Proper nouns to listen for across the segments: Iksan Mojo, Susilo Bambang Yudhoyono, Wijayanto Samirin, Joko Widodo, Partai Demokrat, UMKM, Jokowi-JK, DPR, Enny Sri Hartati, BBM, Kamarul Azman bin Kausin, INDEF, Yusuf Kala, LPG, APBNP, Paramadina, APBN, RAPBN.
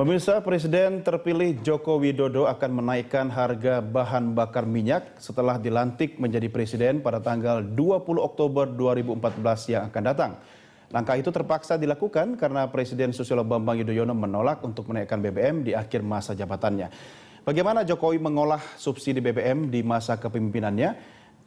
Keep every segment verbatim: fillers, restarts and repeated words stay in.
Pemirsa, Presiden terpilih Joko Widodo akan menaikkan harga bahan bakar minyak setelah dilantik menjadi presiden pada tanggal dua puluh Oktober dua ribu empat belas yang akan datang. Langkah itu terpaksa dilakukan karena Presiden Susilo Bambang Yudhoyono menolak untuk menaikkan B B M di akhir masa jabatannya. Bagaimana Jokowi mengolah subsidi B B M di masa kepemimpinannya?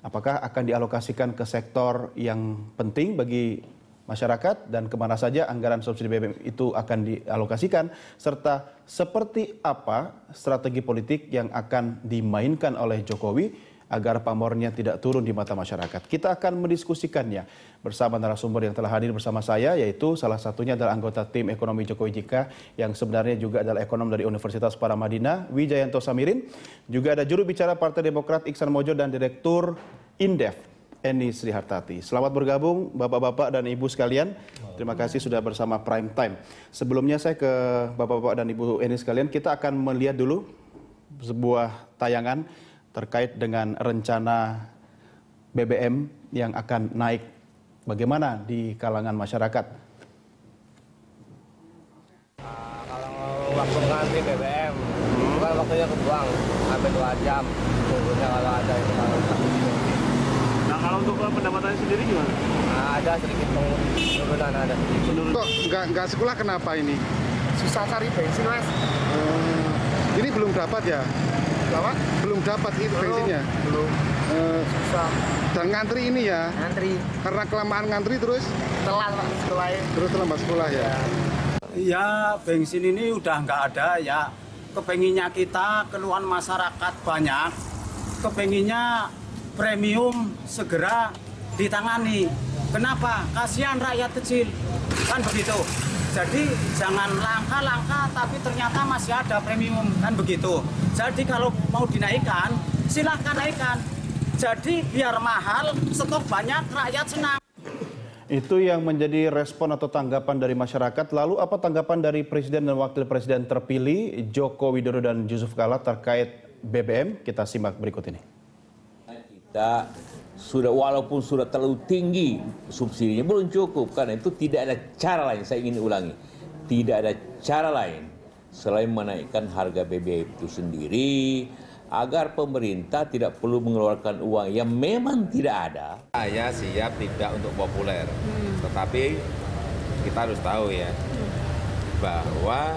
Apakah akan dialokasikan ke sektor yang penting bagi masyarakat dan kemana saja anggaran subsidi B B M itu akan dialokasikan, serta seperti apa strategi politik yang akan dimainkan oleh Jokowi agar pamornya tidak turun di mata masyarakat. Kita akan mendiskusikannya bersama narasumber yang telah hadir bersama saya, yaitu salah satunya adalah anggota tim ekonomi Jokowi-J K yang sebenarnya juga adalah ekonom dari Universitas Paramadina, Wijayanto Samirin. Juga ada juru bicara Partai Demokrat Iksan Mojo dan Direktur INDEF Enny Sri Hartati. Selamat bergabung Bapak-Bapak dan Ibu sekalian. Terima kasih sudah bersama Prime Time. Sebelumnya saya ke Bapak-Bapak dan Ibu Enny sekalian, kita akan melihat dulu sebuah tayangan terkait dengan rencana B B M yang akan naik. Bagaimana di kalangan masyarakat? Uh, kalau waktu ngantri B B M, bukan waktunya kebuang, sampai dua jam. Tunggunya kalau ada itu kalau Kalau untuk pendapatannya sendiri gimana? Nah, ada sedikit penurunan, ada sedikit. Kok nggak nggak sekolah kenapa ini? Susah cari bensin, Mas. Hmm. Ini belum dapat ya? Dapat? Belum dapat itu bensinnya? Belum. Uh, Susah. Dan ngantri ini ya? Ngantri. Karena kelamaan ngantri terus? Telat sekolah. Terus terlambat sekolah ya? Ya, bensin ini udah nggak ada ya. Kepenginnya kita, keluhan masyarakat banyak. Kepenginnya premium segera ditangani. Kenapa? Kasihan rakyat kecil. Kan begitu. Jadi jangan langka-langka tapi ternyata masih ada premium. Kan begitu. Jadi kalau mau dinaikkan, silahkan naikkan. Jadi biar mahal, stok banyak, rakyat senang. Itu yang menjadi respon atau tanggapan dari masyarakat. Lalu apa tanggapan dari Presiden dan Wakil Presiden terpilih Joko Widodo dan Yusuf Kala terkait B B M? Kita simak berikut ini. Kita sudah, walaupun sudah terlalu tinggi subsidinya belum cukup, karena itu tidak ada cara lain. Saya ingin ulangi, tidak ada cara lain selain menaikkan harga B B M itu sendiri agar pemerintah tidak perlu mengeluarkan uang yang memang tidak ada. Saya siap tidak untuk populer, tetapi kita harus tahu ya bahwa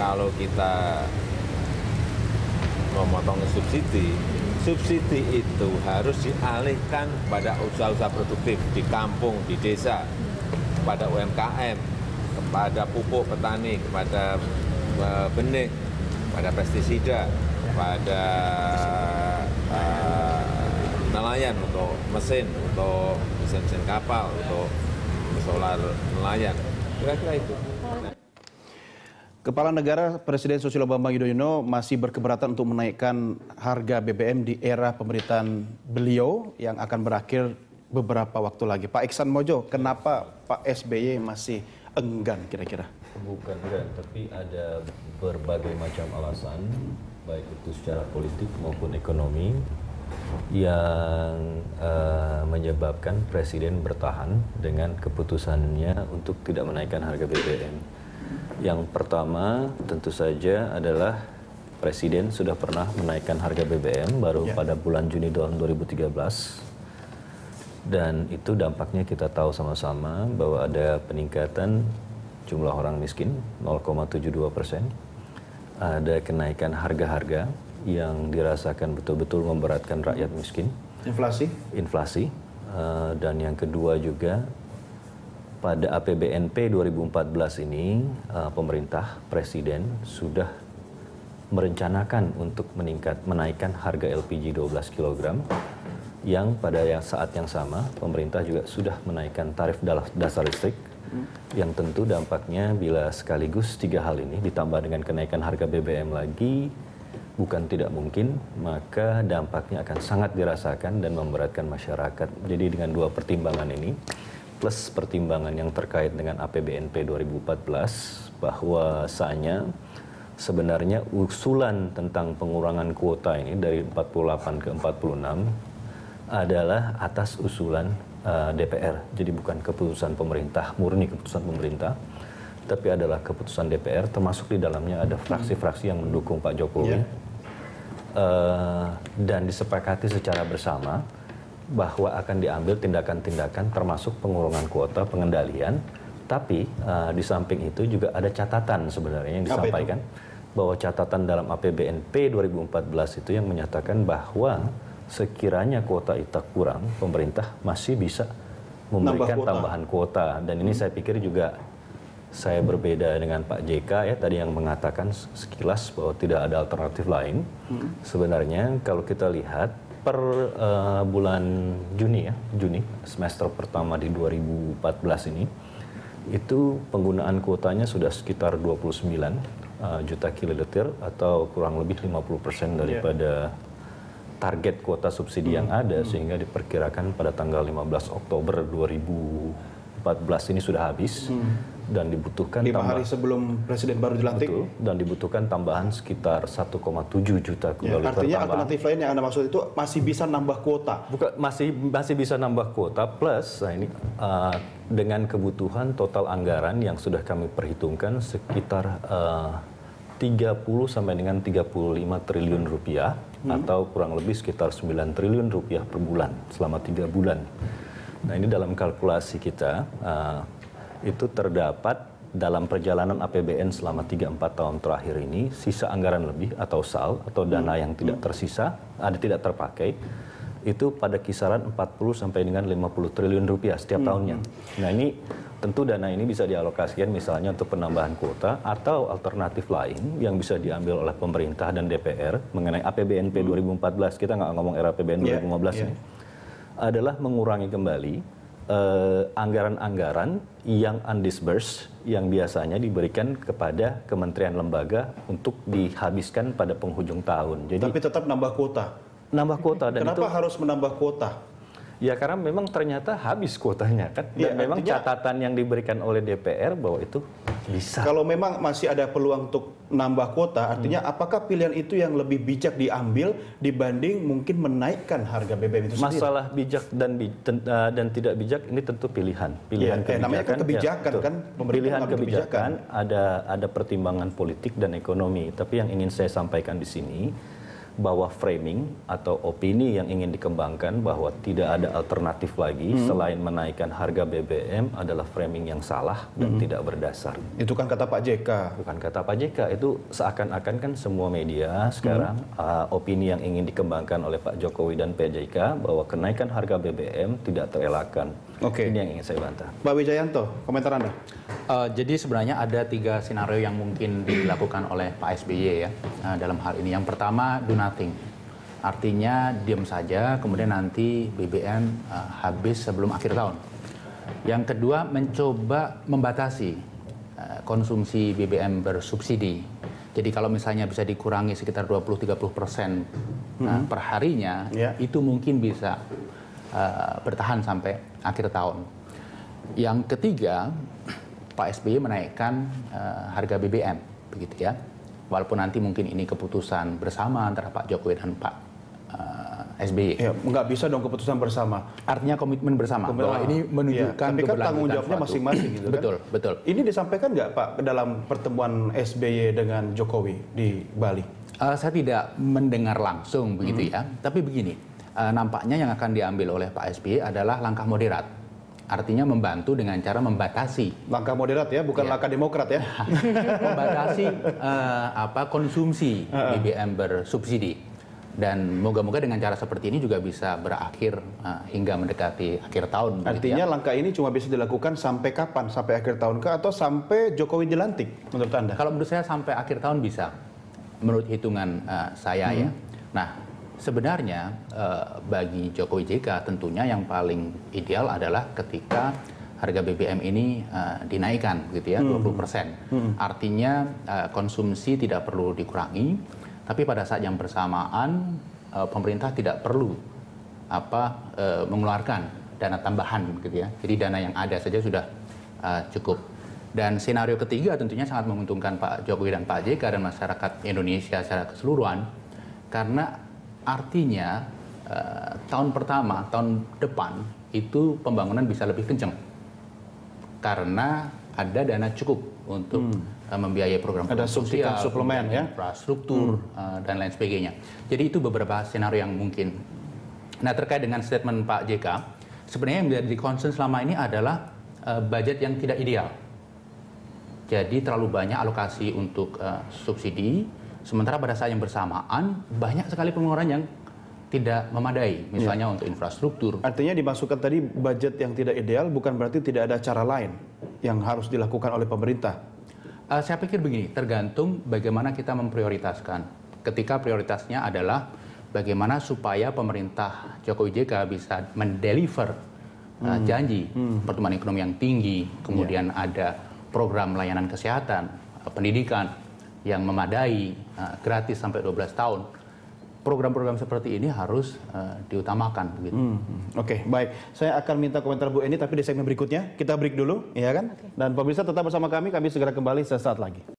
kalau kita memotong subsidi, subsidi itu harus dialihkan pada usaha-usaha produktif di kampung, di desa, kepada U M K M, kepada pupuk petani, kepada benih, kepada pestisida, kepada uh, nelayan untuk mesin, untuk mesin-mesin kapal, untuk solar nelayan, kira-kira itu. Kepala Negara Presiden Susilo Bambang Yudhoyono masih berkeberatan untuk menaikkan harga B B M di era pemerintahan beliau yang akan berakhir beberapa waktu lagi. Pak Iksan Mojo, kenapa Pak S B Y masih enggan kira-kira? Bukan enggan, tapi ada berbagai macam alasan, baik itu secara politik maupun ekonomi, yang uh, menyebabkan Presiden bertahan dengan keputusannya untuk tidak menaikkan harga B B M. Yang pertama tentu saja adalah Presiden sudah pernah menaikkan harga B B M baru ya. Pada bulan Juni tahun dua ribu tiga belas. Dan itu dampaknya kita tahu sama-sama bahwa ada peningkatan jumlah orang miskin nol koma tujuh dua persen. Ada kenaikan harga-harga yang dirasakan betul-betul memberatkan rakyat miskin. Inflasi? Inflasi. Uh, dan yang kedua juga, pada A P B N P dua ribu empat belas ini, uh, pemerintah, Presiden, sudah merencanakan untuk meningkat, menaikkan harga L P G dua belas kilogram, yang pada saat yang sama, pemerintah juga sudah menaikkan tarif dasar listrik, yang tentu dampaknya bila sekaligus tiga hal ini, ditambah dengan kenaikan harga B B M lagi, bukan tidak mungkin, maka dampaknya akan sangat dirasakan dan memberatkan masyarakat. Jadi dengan dua pertimbangan ini, plus pertimbangan yang terkait dengan A P B N P dua ribu empat belas, bahwa saatnya sebenarnya usulan tentang pengurangan kuota ini dari empat puluh delapan ke empat puluh enam adalah atas usulan uh, D P R. Jadi bukan keputusan pemerintah, murni keputusan pemerintah. tapi adalah keputusan D P R, termasuk di dalamnya ada fraksi-fraksi yang mendukung Pak Jokowi. Yeah. Uh, dan disepakati secara bersama bahwa akan diambil tindakan-tindakan termasuk pengurungan kuota, pengendalian. Tapi uh, di samping itu juga ada catatan sebenarnya yang disampaikan, bahwa catatan dalam A P B N P dua ribu empat belas itu yang menyatakan bahwa sekiranya kuota I T A kurang, pemerintah masih bisa memberikan kuota. tambahan kuota. Dan ini hmm. saya pikir juga saya berbeda dengan Pak J K ya, tadi yang mengatakan sekilas bahwa tidak ada alternatif lain. Hmm. Sebenarnya kalau kita lihat per uh, bulan Juni ya, Juni semester pertama di dua ribu empat belas ini, itu penggunaan kuotanya sudah sekitar dua puluh sembilan uh, juta kiloliter atau kurang lebih lima puluh persen daripada yeah. target kuota subsidi hmm. yang ada, hmm. sehingga diperkirakan pada tanggal lima belas Oktober dua ribu empat belas ini sudah habis, hmm. dan dibutuhkan lima hari sebelum presiden baru dilantik. Betul, dan dibutuhkan tambahan sekitar satu koma tujuh juta kiloliter. Ya, artinya tambahan. Alternatif lain yang Anda maksud itu masih bisa nambah kuota? Bukan, masih masih bisa nambah kuota plus nah ini uh, dengan kebutuhan total anggaran yang sudah kami perhitungkan sekitar uh, tiga puluh sampai dengan tiga puluh lima triliun rupiah hmm. atau kurang lebih sekitar sembilan triliun rupiah per bulan selama tiga bulan. Nah ini dalam kalkulasi kita uh, itu terdapat dalam perjalanan A P B N selama tiga sampai empat tahun terakhir ini sisa anggaran lebih atau S A L atau dana hmm. yang tidak tersisa, ada tidak terpakai, itu pada kisaran empat puluh sampai dengan lima puluh triliun rupiah setiap hmm. tahunnya. Nah ini tentu dana ini bisa dialokasikan misalnya untuk penambahan kuota atau alternatif lain yang bisa diambil oleh pemerintah dan D P R mengenai A P B N P dua ribu empat belas, kita nggak ngomong R A P B N yeah, dua ribu lima belas yeah. ini, adalah mengurangi kembali anggaran-anggaran uh, yang undisbursed, yang biasanya diberikan kepada kementerian lembaga untuk dihabiskan pada penghujung tahun. Jadi, tapi tetap nambah kuota? Nambah kuota. Dan kenapa itu, harus menambah kuota? Ya karena memang ternyata habis kuotanya kan, dan ya, memang artinya, catatan yang diberikan oleh D P R bahwa itu bisa. Kalau memang masih ada peluang untuk nambah kuota, artinya hmm. apakah pilihan itu yang lebih bijak diambil dibanding mungkin menaikkan harga B B M itu sendiri? Masalah bijak dan dan tidak bijak ini tentu pilihan, pilihan ya, kebijakan. Namanya kan kebijakan ya, kan, pilihan kebijakan, kebijakan ada ada pertimbangan politik dan ekonomi. Tapi yang ingin saya sampaikan di sini, bahwa framing atau opini yang ingin dikembangkan bahwa tidak ada alternatif lagi hmm. selain menaikkan harga B B M adalah framing yang salah dan hmm. tidak berdasar. Itu kan kata Pak J K. Bukan kata Pak J K, itu seakan-akan kan semua media sekarang hmm. uh, opini yang ingin dikembangkan oleh Pak Jokowi dan Pak J K bahwa kenaikan harga B B M tidak terelakkan. Oke. Okay. Ini yang ingin saya bantah. Pak Wijayanto, komentar Anda? Uh, jadi sebenarnya ada tiga skenario yang mungkin dilakukan oleh Pak S B Y ya uh, dalam hal ini. Yang pertama, do nothing. Artinya diam saja, kemudian nanti B B M uh, habis sebelum akhir tahun. Yang kedua, mencoba membatasi uh, konsumsi B B M bersubsidi. Jadi kalau misalnya bisa dikurangi sekitar dua puluh sampai tiga puluh persen uh, perharinya, yeah. itu mungkin bisa uh, bertahan sampai akhir tahun. Yang ketiga, Pak S B Y menaikkan uh, harga B B M, begitu ya. Walaupun nanti mungkin ini keputusan bersama antara Pak Jokowi dan Pak uh, S B Y. Ya, nggak bisa dong keputusan bersama. Artinya komitmen bersama. Komitmen. Bahwa ini menunjukkan ya, tapi kan tanggung jawabnya masing-masing gitu kan. Betul, betul. Ini disampaikan nggak Pak dalam pertemuan S B Y dengan Jokowi di Bali? Uh, saya tidak mendengar langsung begitu hmm. ya. Tapi begini, uh, nampaknya yang akan diambil oleh Pak S B Y adalah langkah moderat. Artinya membantu dengan cara membatasi. Langkah moderat ya, bukan ya. langkah Demokrat ya. Membatasi uh, apa konsumsi uh -uh. B B M bersubsidi. Dan moga-moga dengan cara seperti ini juga bisa berakhir uh, hingga mendekati akhir tahun. Artinya ya. langkah ini cuma bisa dilakukan sampai kapan? Sampai akhir tahun ke atau sampai Jokowi dilantik menurut Anda? Kalau menurut saya sampai akhir tahun bisa. Menurut hitungan uh, saya hmm. ya. Nah, sebenarnya eh, bagi Jokowi-J K tentunya yang paling ideal adalah ketika harga B B M ini eh, dinaikkan gitu ya hmm. dua puluh persen. Hmm. Artinya eh, konsumsi tidak perlu dikurangi, tapi pada saat yang bersamaan eh, pemerintah tidak perlu apa eh, mengeluarkan dana tambahan gitu ya. Jadi dana yang ada saja sudah eh, cukup. Dan skenario ketiga tentunya sangat menguntungkan Pak Jokowi dan Pak J K dan masyarakat Indonesia secara keseluruhan, karena artinya eh, tahun pertama, tahun depan itu pembangunan bisa lebih kencang. Karena ada dana cukup untuk hmm. membiayai program, program ada sosial, suplemen, ya? infrastruktur, hmm. dan lain sebagainya. Jadi itu beberapa skenario yang mungkin. Nah, terkait dengan statement Pak J K, sebenarnya yang menjadi concern selama ini adalah uh, budget yang tidak ideal. Jadi terlalu banyak alokasi untuk uh, subsidi, sementara pada saat yang bersamaan banyak sekali pengeluaran yang tidak memadai, misalnya ya. untuk infrastruktur. Artinya dimasukkan tadi budget yang tidak ideal bukan berarti tidak ada cara lain yang harus dilakukan oleh pemerintah. Uh, saya pikir begini, tergantung bagaimana kita memprioritaskan. Ketika prioritasnya adalah bagaimana supaya pemerintah Jokowi-J K bisa mendeliver uh, hmm. janji hmm. pertumbuhan ekonomi yang tinggi, kemudian ya. ada program layanan kesehatan, pendidikan yang memadai, uh, gratis sampai dua belas tahun. Program-program seperti ini harus uh, diutamakan. Begitu. Hmm. Oke, okay, baik. Saya akan minta komentar Bu Enny, tapi di segmen berikutnya kita break dulu, ya kan? Okay. Dan pemirsa tetap bersama kami, kami segera kembali sesaat lagi.